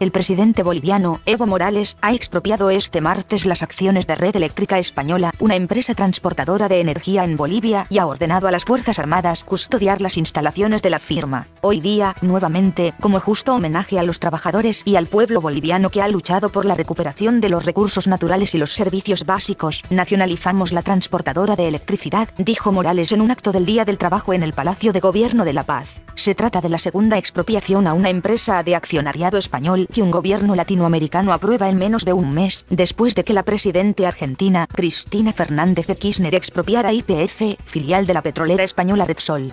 El presidente boliviano, Evo Morales, ha expropiado este martes las acciones de Red Eléctrica Española, una empresa transportadora de energía en Bolivia, y ha ordenado a las Fuerzas Armadas custodiar las instalaciones de la firma. Hoy día, nuevamente, como justo homenaje a los trabajadores y al pueblo boliviano que ha luchado por la recuperación de los recursos naturales y los servicios básicos, nacionalizamos la transportadora de electricidad, dijo Morales en un acto del Día del Trabajo en el Palacio de Gobierno de La Paz. Se trata de la segunda expropiación a una empresa de accionariado español que un gobierno latinoamericano aprueba en menos de un mes, después de que la presidente argentina, Cristina Fernández Kirchner, expropiara YPF, filial de la petrolera española Repsol.